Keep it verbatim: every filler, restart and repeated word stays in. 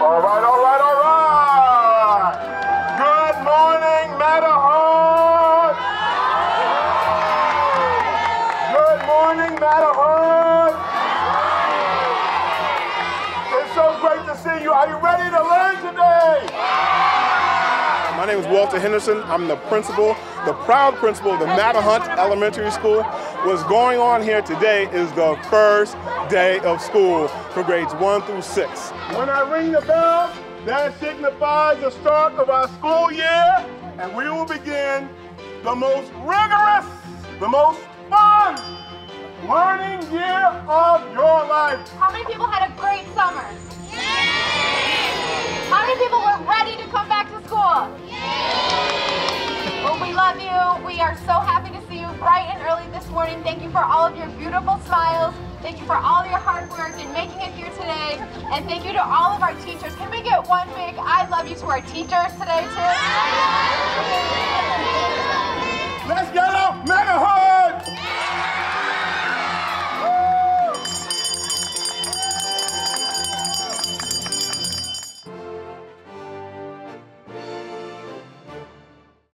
All right, all right, all right. Good morning, Mattahunt. Good morning, Mattahunt. It's so great to see you. Are you ready to learn today? My name is Walter Henderson. I'm the principal, the proud principal of the Mattahunt Elementary School. What's going on here today is the first day of school for grades one through six. When I ring the bell, that signifies the start of our school year, and we will begin the most rigorous, the most fun learning year of your life. How many people had a great summer? Yeah! How many people were ready to come back to school? Yeah! Well, we love you. We are so happy to see you bright and early this morning. Thank you for all of your beautiful smiles. Thank you for all your hard work in making it here today. And thank you to all of our teachers. Can we get one big I love you to our teachers today, too?